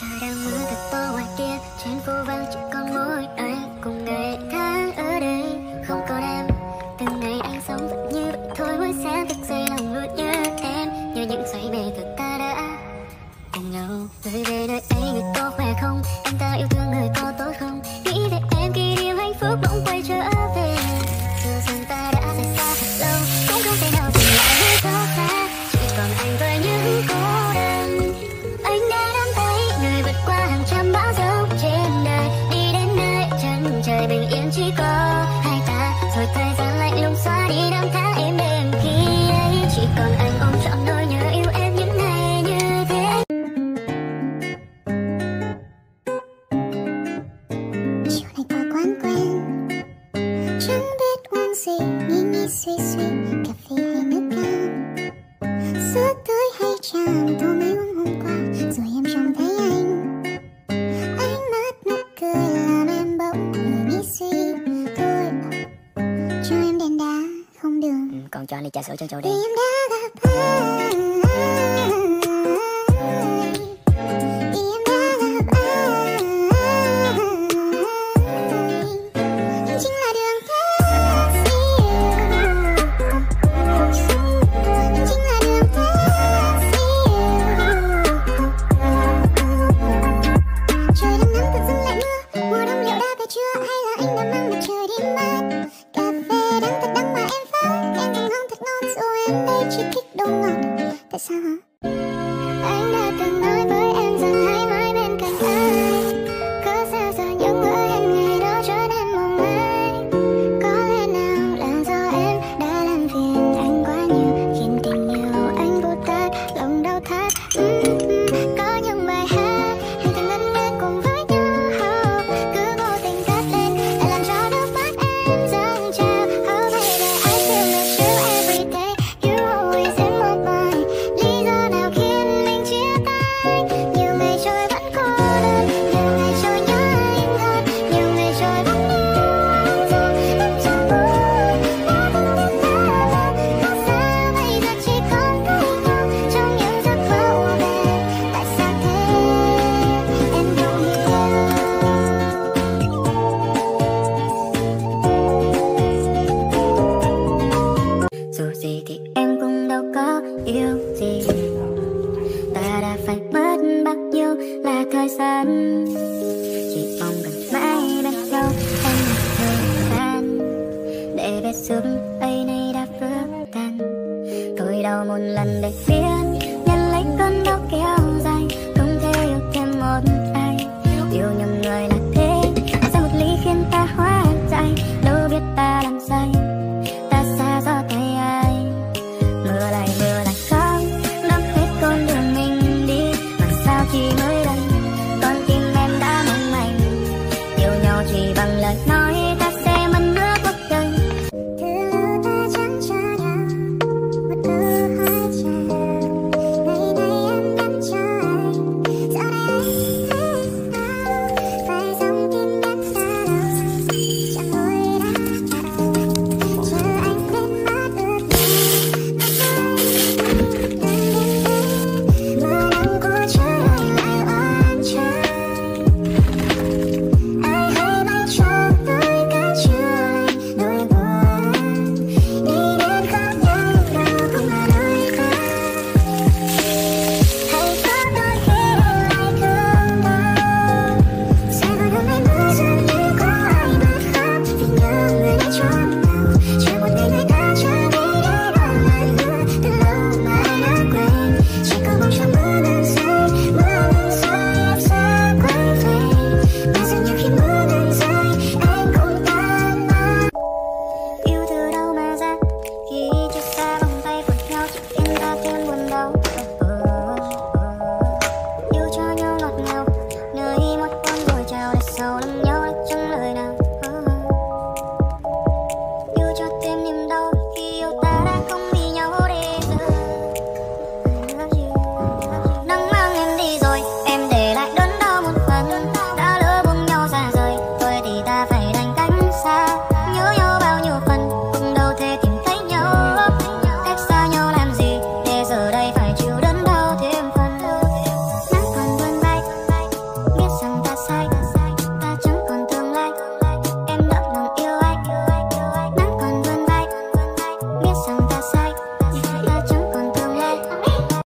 Trời đang mưa thật to ngoài kia, trên phố vắng chỉ còn mỗi anh. Cùng ngày tháng ở đây không còn em, từng ngày anh sống vẫn như vậy thôi. Mỗi sáng thức dậy lòng luôn nhớ em, nhớ những say mê thật ta đã cùng nhau. Người về nơi ấy người có khỏe không, anh ta yêu thương người có tốt không. Nghĩ về em khi niềm hạnh phúc bỗng quay trở về. Giờ rằng ta đã rời xa thật lâu, cũng không thể nào dừng lại nơi đó xa. Chỉ còn anh với những cô đơn. Anh đã nắm tay người vượt qua hàng trăm bão dốc trên đời, đi đến nơi chân trời bình yên chỉ có hai ta. Rồi thời gian lạnh lùng xóa đi năm tháng êm đềm khi ấy, chỉ còn anh ôm trọn nỗi nhớ yêu em. Cho anh đi trà sữa cho đi. Em đã gặp ai, em đã gặp ai, anh chính là đường thác yêu. Anh chính là đường thác yêu. Trời đang nắng tự dưng lại mưa, mùa đông liệu đã về chưa, hay là anh đã mang mặt trời đi mất. Cà phê đắng thật đắng mà em pha, em cũng không thật ngon dù em đây chỉ thích đồ ngọt. Tại sao hả? Anh đã từng nói với em rằng hãy mãi bên cạnh anh, cứ sao giờ những bữa hẹn ngày đó trở nên mong manh. Có lẽ nào là do em đã làm phiền anh quá nhiều, khiến tình yêu anh vô tật, lòng đau thắt. Có những bài hát hay từng ngân nghe cùng với nhau, cứ vô tình cất lên lại làm cho nước mắt em dâng trào. Oh baby, I feel like you every day, you always in my mind. Lý do nào khiến mình chia tay? Nhiều ngày trôi vẫn cô đơn, nhiều ngày trôi nhớ anh hơn, nhiều ngày trôi vẫn nhớ rồi. Em chẳng muốn đã từng biết ta là xa, bây giờ chỉ còn thấy nhau trong những giấc mơ u mê. Tại sao thế? Em không hiểu. Dù gì thì em cũng đâu có yêu gì, ta đã phải mất bao nhiêu là thời gian. Chỉ mong gần mãi bên nhau em một thời gian, để vết sương ấy nay đã vỡ tan. Tôi đau một lần để biết